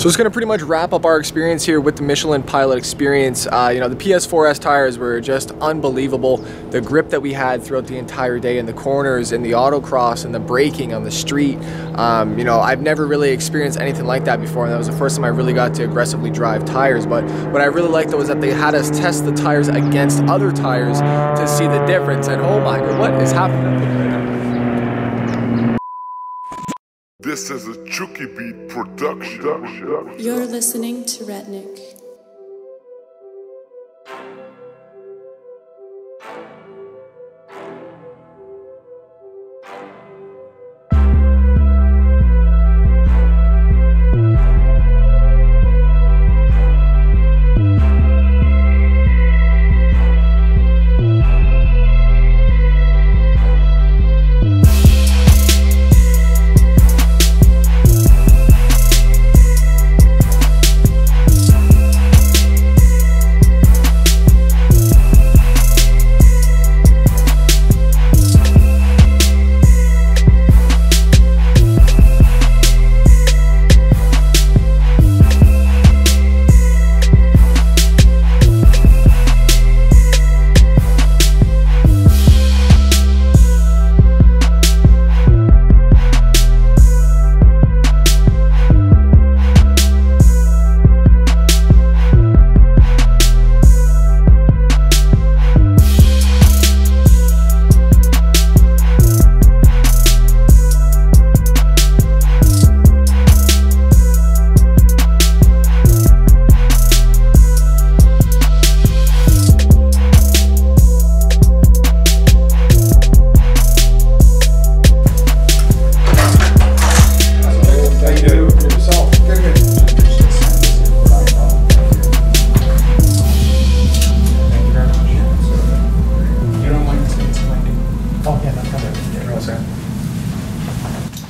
So it's gonna pretty much wrap up our experience here with the Michelin Pilot experience. You know, the PS4S tires were just unbelievable. The grip that we had throughout the entire day in the corners, in the autocross, and the braking on the street. You know, I've never really experienced anything like that before, and that was the first time I really got to aggressively drive tires. But what I really liked though was that they had us test the tires against other tires to see the difference, and oh my god, what is happening? This is a Chuki Beat production. You're listening to Ratnik.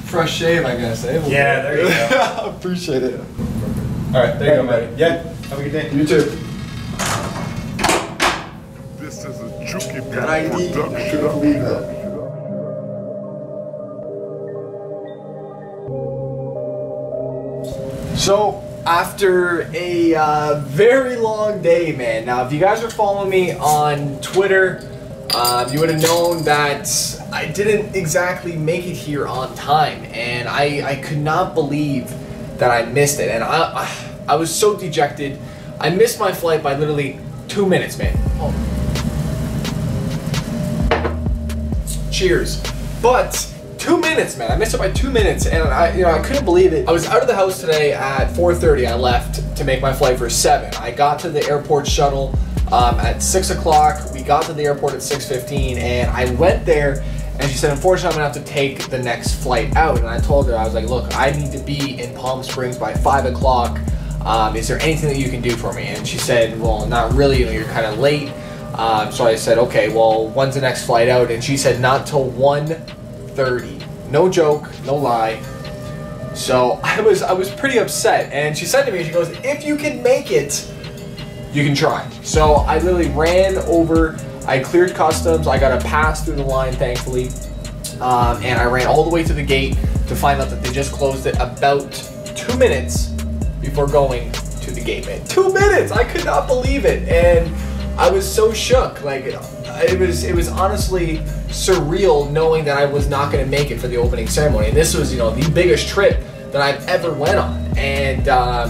Fresh shave, I guess, eh? Yeah, there you go. Appreciate it. All right, there you go, buddy. Yeah, have a good day. You too. This is a Chuki Beat production. So, after a very long day, man. Now, if you guys are following me on Twitter, you would have known that I didn't exactly make it here on time, and I could not believe that I missed it, and I was so dejected. I missed my flight by literally 2 minutes, man. Oh. Cheers. But 2 minutes, man. I missed it by 2 minutes, and I couldn't believe it. I was out of the house today at 4:30. I left to make my flight for 7. I got to the airport shuttle at 6 o'clock, we got to the airport at 6:15, and I went there, and she said, unfortunately, I'm gonna have to take the next flight out. And I told her, I was like, look, I need to be in Palm Springs by 5 o'clock. Is there anything that you can do for me? And she said, well, not really, you know, you're kind of late. So I said, okay, well, when's the next flight out? And she said, not till 1:30. No joke, no lie. So I was pretty upset, and she said to me, she goes, if you can make it, you can try. So I literally ran over, I cleared customs, I got a pass through the line, thankfully, and I ran all the way to the gate to find out that they just closed it about 2 minutes before going to the gate, man. 2 minutes! I could not believe it, and I was so shook. Like, it was honestly surreal knowing that I was not gonna make it for the opening ceremony. And this was, you know, the biggest trip that I've ever went on. And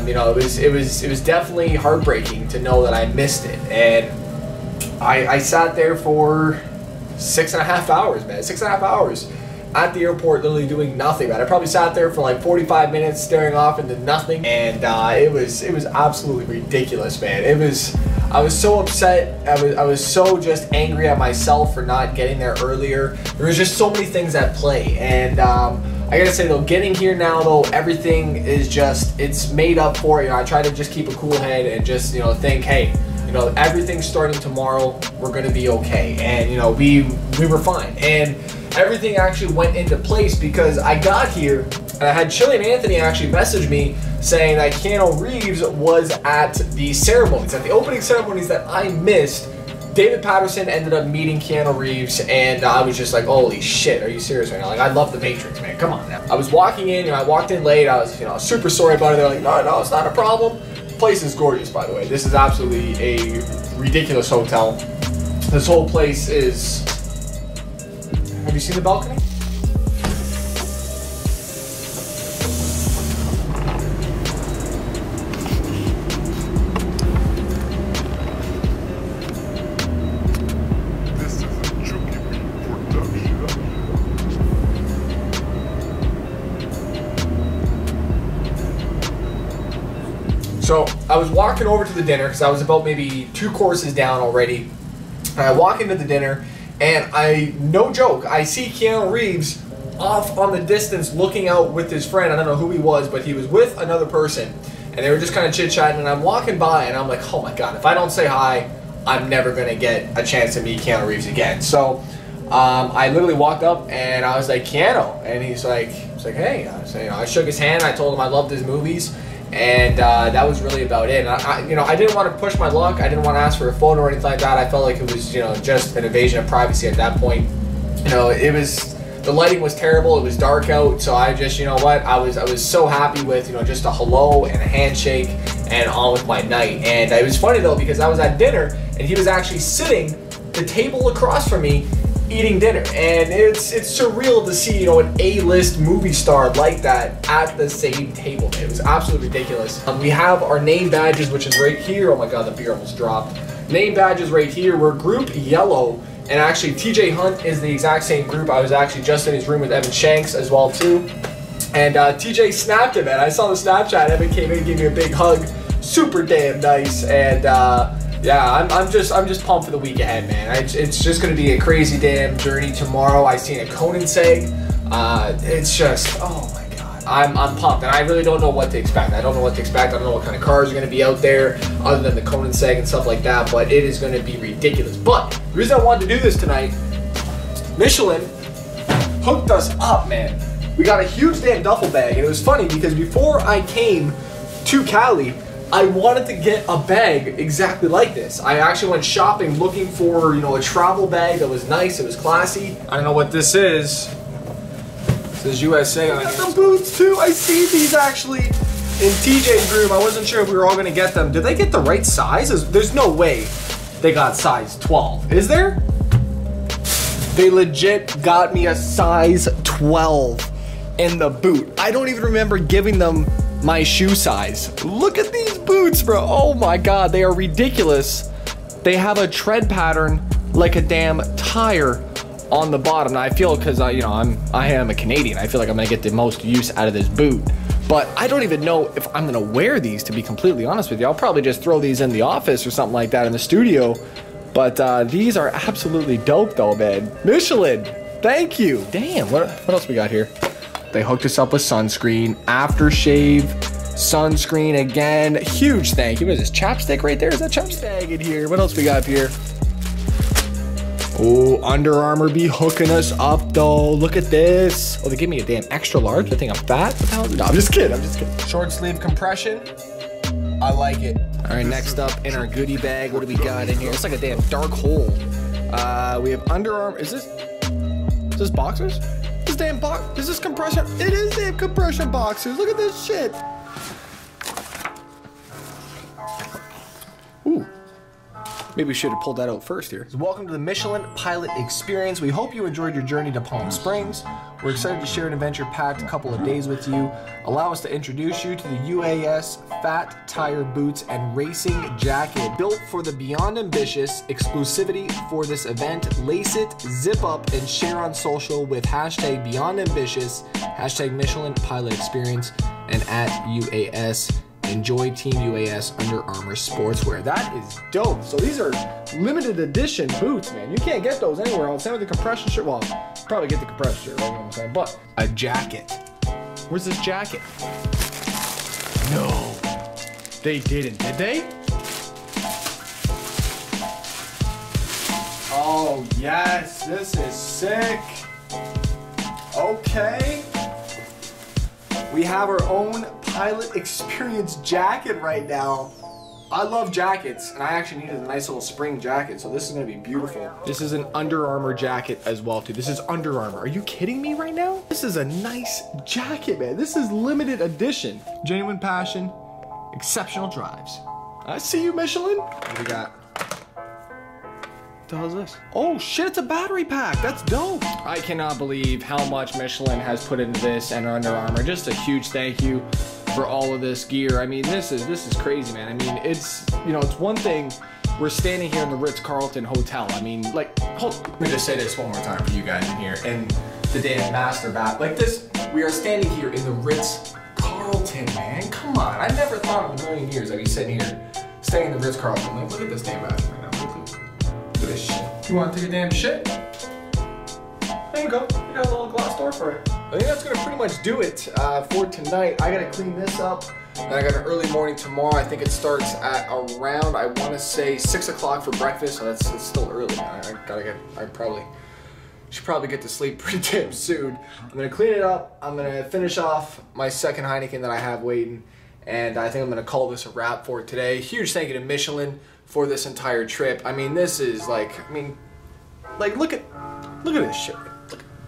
you know, it was definitely heartbreaking to know that I missed it. And I sat there for 6.5 hours, man. 6.5 hours at the airport, literally doing nothing, man. I probably sat there for like 45 minutes staring off into nothing, and it was absolutely ridiculous, man. I was so upset. I was so just angry at myself for not getting there earlier. There was just so many things at play, and I gotta say though, getting here now though, everything is just, it's made up for it. You know, I try to just keep a cool head and just, you know, think, hey, you know, everything's starting tomorrow, we're gonna be okay. And you know, we were fine. And everything actually went into place because I got here and I had Chili and Anthony actually message me saying that Keanu Reeves was at the ceremonies, at the opening ceremonies that I missed David Patterson ended up meeting Keanu Reeves, and I was just like, holy shit, are you serious right now? Like, I love The Matrix, man, come on now. I was walking in, and I walked in late, I was, you know, super sorry about it. They're like, no, no, it's not a problem. The place is gorgeous, by the way. This is absolutely a ridiculous hotel. This whole place is, have you seen the balcony? So I was walking over to the dinner because I was about maybe 2 courses down already. And I walk into the dinner and I, no joke, I see Keanu Reeves off on the distance looking out with his friend. I don't know who he was, but he was with another person. And they were just kind of chit-chatting, and I'm walking by and I'm like, oh my God, if I don't say hi, I'm never going to get a chance to meet Keanu Reeves again. So I literally walked up and I was like, Keanu. And he's like, hey. So, you know, I shook his hand. I told him I loved his movies. And that was really about it. And I didn't want to push my luck. I didn't want to ask for a photo or anything like that. I felt like it was, you know, just an invasion of privacy at that point. You know, it was, the lighting was terrible. It was dark out. So I just, you know what, I was so happy with, you know, just a hello and a handshake and on with my night. And it was funny though, because I was at dinner and he was actually sitting the table across from me eating dinner. And it's surreal to see, you know, an A-list movie star like that at the same table. It was absolutely ridiculous. We have our name badges, which is right here. Oh my God, the beer almost dropped. Name badges right here. We're group yellow, and actually TJ Hunt is the exact same group. I was actually just in his room with Evan Shanks as well too. And TJ snapped him, and I saw the Snapchat. Evan came in, gave me a big hug. Super damn nice. And yeah, I'm just pumped for the week ahead, man. It's just gonna be a crazy damn journey tomorrow. I seen a Koenigsegg. It's just, oh my God, I'm pumped, and I really don't know what to expect. I don't know what kind of cars are gonna be out there, other than the Koenigsegg and stuff like that. But it is gonna be ridiculous. But the reason I wanted to do this tonight, Michelin hooked us up, man. We got a huge damn duffel bag, and it was funny because before I came to Cali, I wanted to get a bag exactly like this. I actually went shopping looking for, you know, a travel bag that was nice, it was classy. I don't know what this is. This is USA. I got some boots too. I see these actually in TJ's room. I wasn't sure if we were all gonna get them. Did they get the right size? There's no way they got size 12, is there? They legit got me a size 12 in the boot. I don't even remember giving them my shoe size. Look at these boots, bro. Oh my God, they are ridiculous. They have a tread pattern like a damn tire on the bottom. Now I feel, because I am a Canadian, I feel like I'm gonna get the most use out of this boot, but I don't even know if I'm gonna wear these, to be completely honest with you. I'll probably just throw these in the office or something like that, in the studio. But these are absolutely dope though, man. Michelin, thank you. Damn, what else we got here? They hooked us up with sunscreen, aftershave, sunscreen again. Huge thank you. What is this, chapstick right there? Is that chapstick in here? What else we got here? Oh, Under Armour be hooking us up though. Look at this. Oh, they gave me a damn extra large. I think I'm fat. What the hell? No, I'm just kidding. Short sleeve compression. I like it. All right, next up in our goodie bag, what do we got in here? It's like a damn dark hole. We have Under Armour. Is this boxers? Is this compression? It is damn compression boxers. Look at this shit. Ooh. Maybe we should have pulled that out first here. Welcome to the Michelin Pilot Experience. We hope you enjoyed your journey to Palm Springs. We're excited to share an adventure-packed couple of days with you. Allow us to introduce you to the UAS Fat Tire Boots and Racing Jacket. Built for the Beyond Ambitious, exclusivity for this event. Lace it, zip up, and share on social with hashtag Beyond Ambitious, hashtag Michelin Pilot Experience, and at UAS. Enjoy Team UAS Under Armour Sportswear. That is dope. So these are limited edition boots, man. You can't get those anywhere else. Same with the compression shirt. Well, probably get the compression shirt, right? You know what I'm saying? But a jacket. Where's this jacket? No. They didn't, did they? Oh, yes. This is sick. Okay. We have our own Pilot Experience jacket right now. I love jackets, and I actually needed a nice little spring jacket, so this is gonna be beautiful. This is an Under Armour jacket as well, too. This is Under Armour. Are you kidding me right now? This is a nice jacket, man. This is limited edition. Genuine passion, exceptional drives. I see you, Michelin. What do we got? What the hell is this? Oh shit, it's a battery pack. That's dope. I cannot believe how much Michelin has put into this and Under Armour. Just a huge thank you for all of this gear. I mean, this is crazy, man. I mean, it's, you know, it's one thing. We're standing here in the Ritz-Carlton hotel. I mean, like, let me just say this one more time for you guys in here. And the damn master bath, like this, we are standing here in the Ritz-Carlton, man. Come on, I never thought in a million years I'd be sitting here, staying in the Ritz-Carlton. Like, look at this damn bathroom. This shit. You want to take a damn shit? There you go. You got a little glass door for it. I think that's going to pretty much do it for tonight. I got to clean this up, and I got an early morning tomorrow. I think it starts at around, I want to say, 6 o'clock for breakfast. So it's still early. I should probably get to sleep pretty damn soon. I'm going to clean it up. I'm going to finish off my second Heineken that I have waiting. And I think I'm going to call this a wrap for today. Huge thank you to Michelin for this entire trip. I mean, this is like, I mean, like, look at this shit.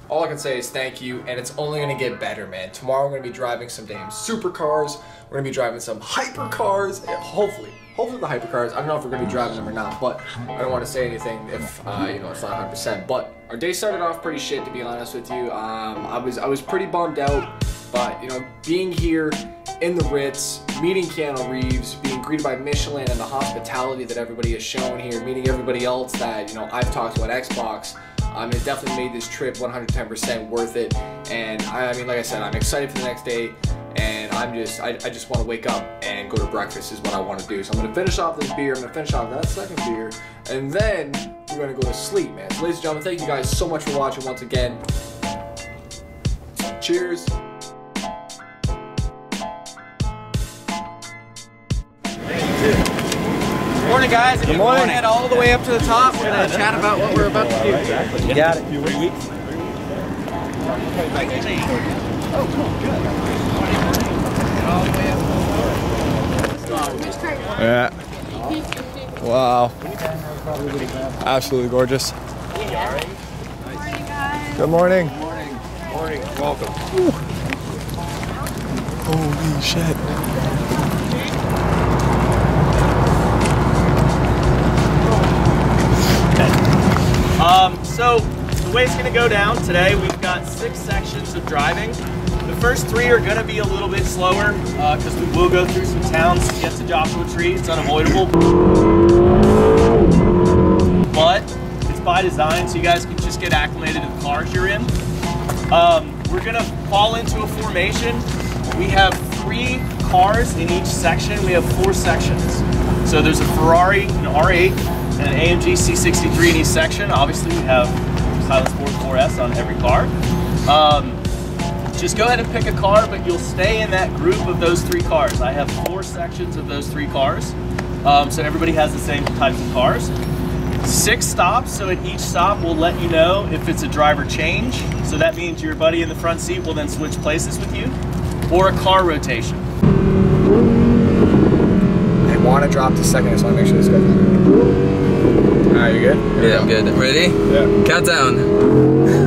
All I can say is thank you, and it's only gonna get better, man. Tomorrow we're gonna be driving some damn supercars. We're gonna be driving some hypercars, hopefully the hypercars. I don't know if we're gonna be driving them or not, but I don't want to say anything if you know, it's not 100%. But our day started off pretty shit, to be honest with you. I was pretty bummed out, but you know, being here in the Ritz, meeting Keanu Reeves, being greeted by Michelin, and the hospitality that everybody has shown here, meeting everybody else that, you know, I've talked to on Xbox, it definitely made this trip 110% worth it. And I mean, like I said, I'm excited for the next day, and I just want to wake up and go to breakfast is what I want to do. So I'm going to finish off this beer, I'm going to finish off that second beer, and then we're going to go to sleep, man. So ladies and gentlemen, thank you guys so much for watching once again. Cheers. Morning, guys. Good morning. Head all the way up to the top. We're gonna chat about what we're about to do. Exactly. You got it. A few weeks. Oh, cool. Good. Yeah. Wow. Absolutely gorgeous. Good morning. Good morning. Morning. Welcome. Ooh. Holy shit. So the way it's going to go down today, we've got 6 sections of driving. The first 3 are going to be a little bit slower because we will go through some towns to get to Joshua Tree. It's unavoidable, but it's by design so you guys can just get acclimated to the cars you're in. We're going to fall into a formation. We have 3 cars in each section. We have 4 sections. So there's a Ferrari, an R8, and an AMG C63 in each section. Obviously, we have Pilot Sport 4S on every car. Just go ahead and pick a car, but you'll stay in that group of those 3 cars. I have 4 sections of those 3 cars, so everybody has the same types of cars. 6 stops, so at each stop, we'll let you know if it's a driver change. So that means your buddy in the front seat will then switch places with you, or a car rotation. I want to drop the second, so I want to make sure this goes. All right, you good? Yeah, I'm good. Ready? Yeah. Countdown.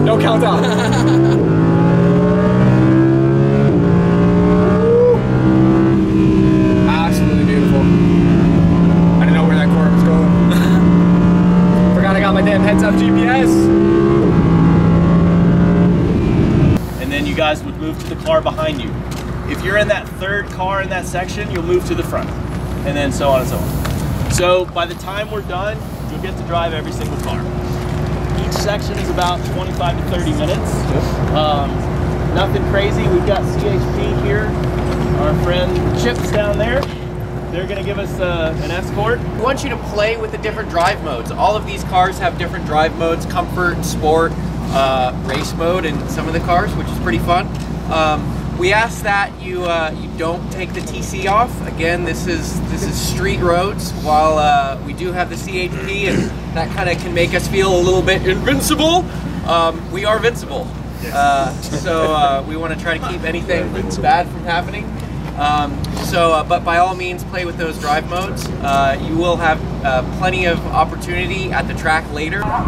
No countdown. Absolutely beautiful. I didn't know where that car was going. Forgot I got my damn heads-up GPS. And then you guys would move to the car behind you. If you're in that 3rd car in that section, you'll move to the front. And then so on and so on. So by the time we're done, you'll get to drive every single car. Each section is about 25 to 30 minutes. Nothing crazy. We've got CHP here. Our friend Chip's down there. They're going to give us an escort. We want you to play with the different drive modes. All of these cars have different drive modes: comfort, sport, race mode, and some of the cars, which is pretty fun. We ask that you don't take the TC off. Again, this is street roads. While we do have the CHP, and that kind of can make us feel a little bit invincible. We are invincible, so we want to try to keep anything bad from happening. But by all means, play with those drive modes. You will have plenty of opportunity at the track later. How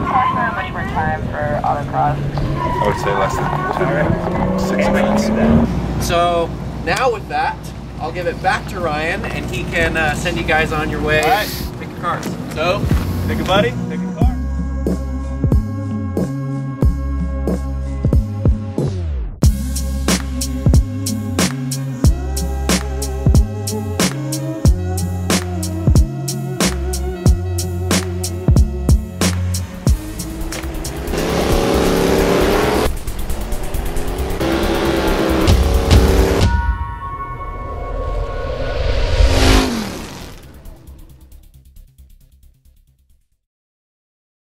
much more time for autocross? I would say less than 6 minutes. So now with that, I'll give it back to Ryan, and he can send you guys on your way. All right. Pick your cars. So, pick a buddy. Pick a